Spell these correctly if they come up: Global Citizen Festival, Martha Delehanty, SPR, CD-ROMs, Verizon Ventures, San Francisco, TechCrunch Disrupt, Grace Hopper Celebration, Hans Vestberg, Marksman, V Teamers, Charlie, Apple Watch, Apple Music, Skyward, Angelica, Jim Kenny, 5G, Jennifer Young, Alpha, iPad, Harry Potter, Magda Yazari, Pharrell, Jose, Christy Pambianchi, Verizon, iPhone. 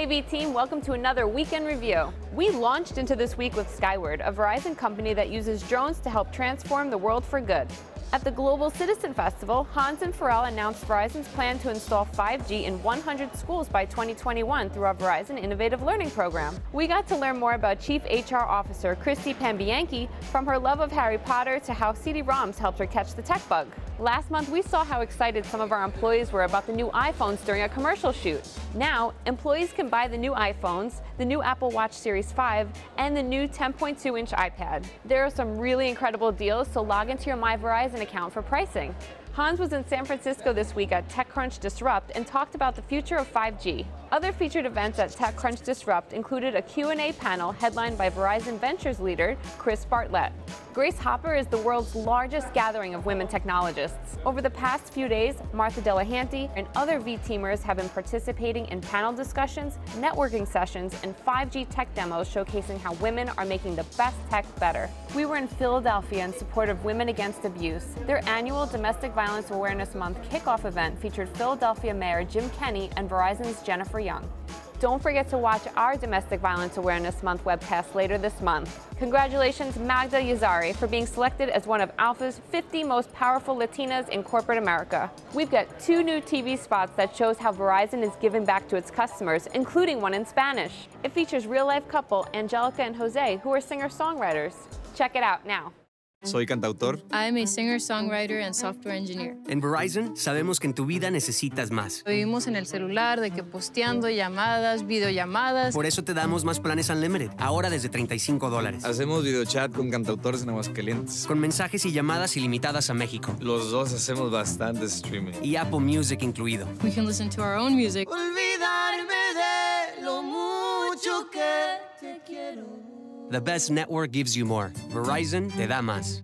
Hey V team, welcome to another Weekend Review. We launched into this week with Skyward, a Verizon company that uses drones to help transform the world for good. At the Global Citizen Festival, Hans and Pharrell announced Verizon's plan to install 5G in 100 schools by 2021 through our Verizon Innovative Learning Program. We got to learn more about Chief HR Officer Christy Pambianchi, from her love of Harry Potter to how CD-ROMs helped her catch the tech bug. Last month, we saw how excited some of our employees were about the new iPhones during a commercial shoot. Now, employees can buy the new iPhones, the new Apple Watch Series 5, and the new 10.2-inch iPad. There are some really incredible deals, so log into your My Verizon account for pricing. Hans was in San Francisco this week at TechCrunch Disrupt and talked about the future of 5G. Other featured events at TechCrunch Disrupt included a Q&A panel headlined by Verizon Ventures leader Chris Bartlett. Grace Hopper is the world's largest gathering of women technologists. Over the past few days, Martha Delehanty and other V-teamers have been participating in panel discussions, networking sessions, and 5G tech demos showcasing how women are making the best tech better. We were in Philadelphia in support of Women Against Abuse. Their annual Domestic Violence Awareness Month kickoff event featured Philadelphia Mayor Jim Kenny and Verizon's Jennifer Young. Don't forget to watch our Domestic Violence Awareness Month webcast later this month. Congratulations, Magda Yazari, for being selected as one of Alpha's 50 most powerful Latinas in corporate America. We've got 2 new TV spots that shows how Verizon is giving back to its customers, including one in Spanish. It features real-life couple Angelica and Jose, who are singer-songwriters. Check it out now. Soy cantautor. I'm a singer, songwriter, and software engineer. En Verizon, sabemos que en tu vida necesitas más. Vivimos en el celular, de que posteando, llamadas, videollamadas. Por eso te damos más planes unlimited, ahora desde $35. Hacemos videochat con cantautores en Aguascalientes. Con mensajes y llamadas ilimitadas a México. Los dos hacemos bastante streaming. Y Apple Music incluido. We can listen to our own music. Olvidarme de lo mucho que te quiero. The best network gives you more. Verizon te da más.